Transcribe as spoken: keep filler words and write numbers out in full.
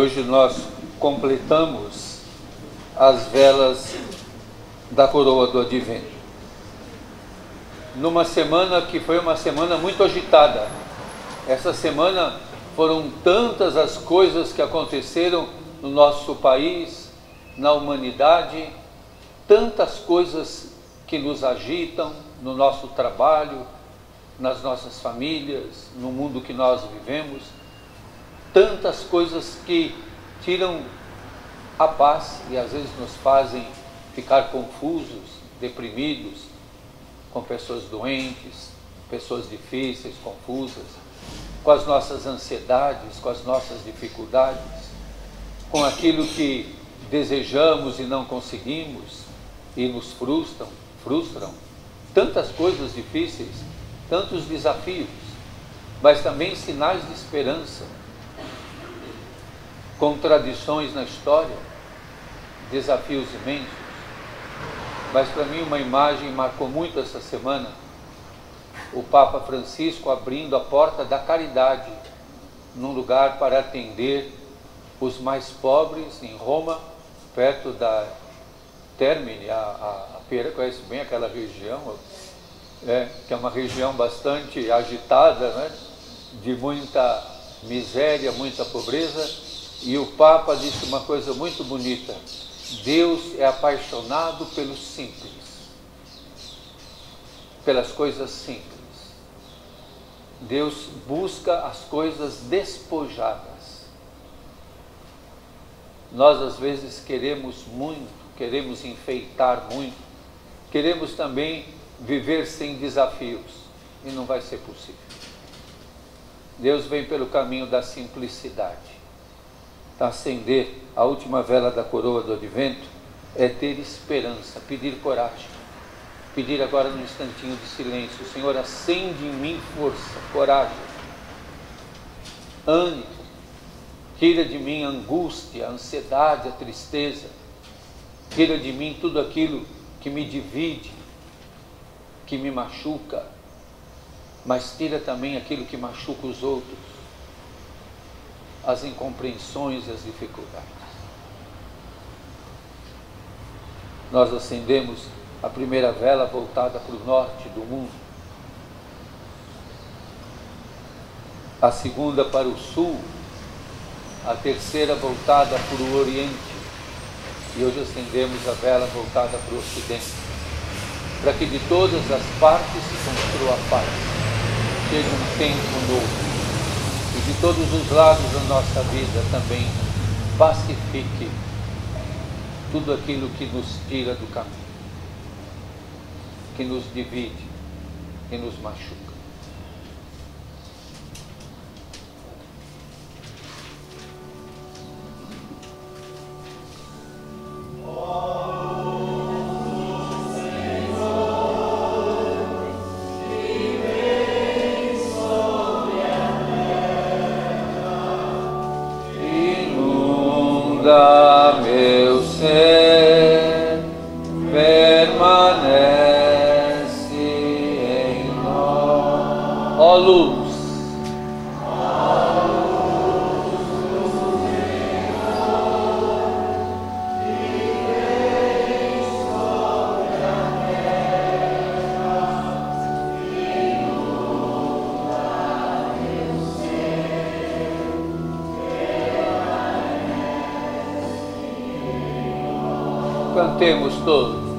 hoje nós completamos as velas da coroa do Advento. Numa semana que foi uma semana muito agitada. Essa semana foram tantas as coisas que aconteceram no nosso país, na humanidade, tantas coisas que nos agitam no nosso trabalho, nas nossas famílias, no mundo que nós vivemos, tantas coisas que tiram a paz e às vezes nos fazem ficar confusos, deprimidos, com pessoas doentes, pessoas difíceis, confusas, com as nossas ansiedades, com as nossas dificuldades, com aquilo que desejamos e não conseguimos e nos frustram, frustram tantas coisas difíceis, tantos desafios, mas também sinais de esperança, contradições na história, desafios imensos. Mas para mim uma imagem marcou muito essa semana, o Papa Francisco abrindo a porta da caridade num lugar para atender os mais pobres em Roma, perto da Termini, a, a, a Pera conhece bem aquela região, é, que é uma região bastante agitada, né, de muita miséria, muita pobreza, e o Papa disse uma coisa muito bonita: Deus é apaixonado pelo simples, pelas coisas simples. Deus busca as coisas despojadas. Nós às vezes queremos muito, queremos enfeitar muito, queremos também viver sem desafios, e não vai ser possível. Deus vem pelo caminho da simplicidade. Acender a última vela da coroa do Advento é ter esperança, pedir coragem, pedir agora num instantinho de silêncio: Senhor, acende em mim força, coragem, ânimo. Tira de mim a angústia, a ansiedade, a tristeza. Tira de mim tudo aquilo que me divide, que me machuca. Mas tira também aquilo que machuca os outros. As incompreensões e as dificuldades. Nós acendemos a primeira vela voltada para o norte do mundo. A segunda para o sul. A terceira voltada para o Oriente, e hoje acendemos a vela voltada para o Ocidente, para que de todas as partes se construa a paz. Chegue um tempo novo, e de todos os lados da nossa vida também pacifique tudo aquilo que nos tira do caminho, que nos divide, que nos machuca. Meu ser permanece em nós. Ó luz, ó luz do Senhor, vem sobre a terra, inunda meu ser. Cantemos todos.